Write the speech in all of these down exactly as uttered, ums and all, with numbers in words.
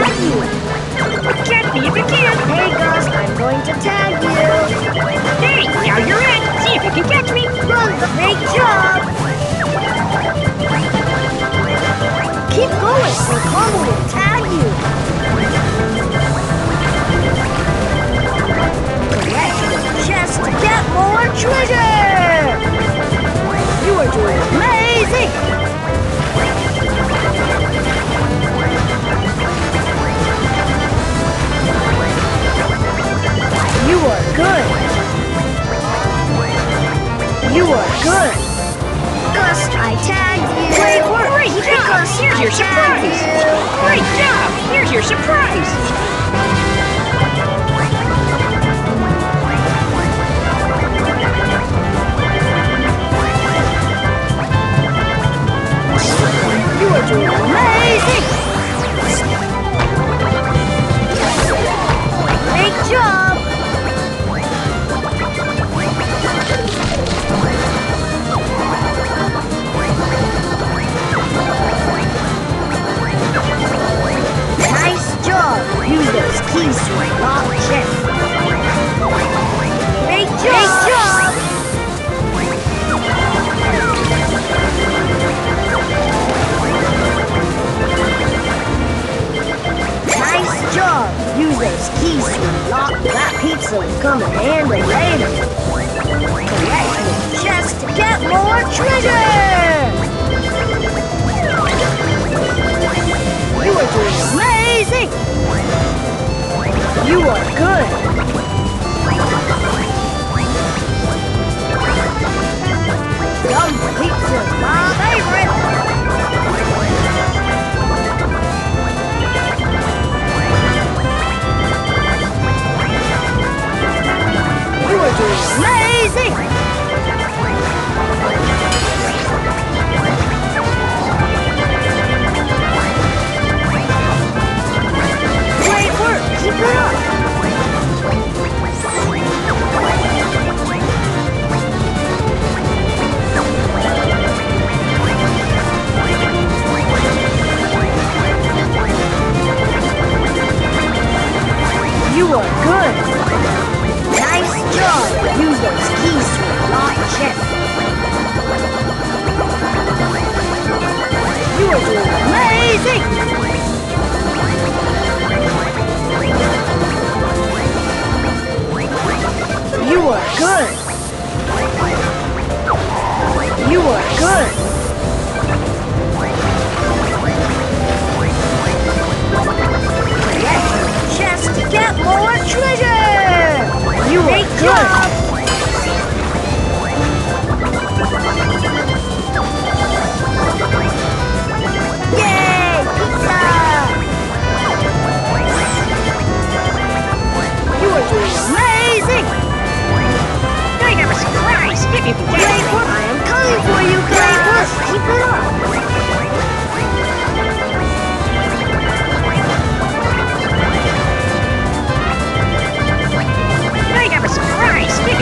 at you. Can't leave again. Hey, Gus, I'm going to tag you. Hey, now you're in. See if you can catch me. Well, it's a great job. Keep going, or Combo will tag you. Correct. Just get more treasure. You are doing amazing. You are good. You are good. Gus, I tagged you. Great work. Great job. Gus, here's your surprise. Great job. Here's your surprise. You are doing amazing. Great job. Use those keys to unlock chests. Great job! Great job! Nice job! Use those keys to unlock that pizza and come in handy later. Collect the chest to get more treasure! You are doing amazing! You are good. Yum pizza, my favorite. You are doing amazing. Keep it up! You are good! Nice job! Use those keys to unlock chests. You are doing amazing! You are good. You are good. Collect chests to get more treasure. You are good. Yay! Pizza. You are doing amazing. A surprise! If you can get it, I am coming for you, guys! Keep it up! I have a surprise! If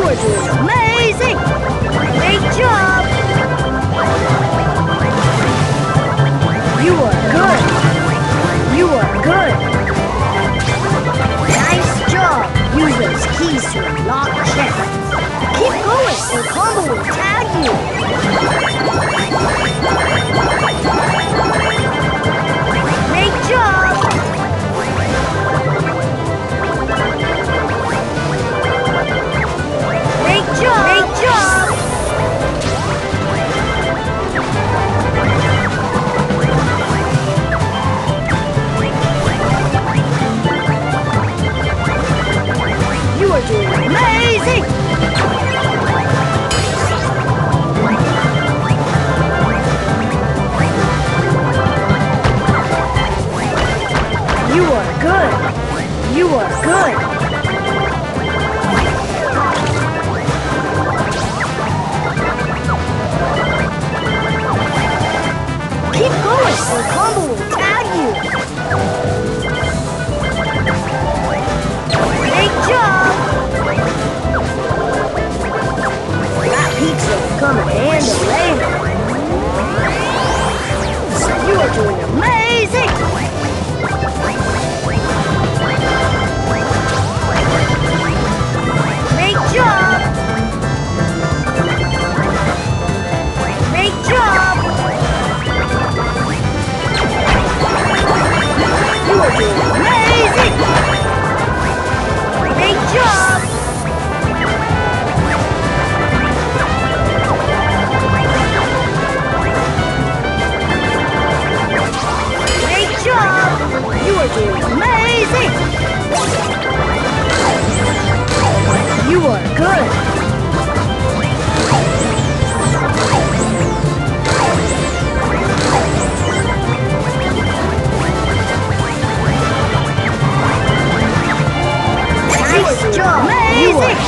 You are doing amazing! Great job! You are good! You are good! Nice job! Use those keys to unlock chests. Keep going or Combo will tag you! Great job!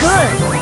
Good.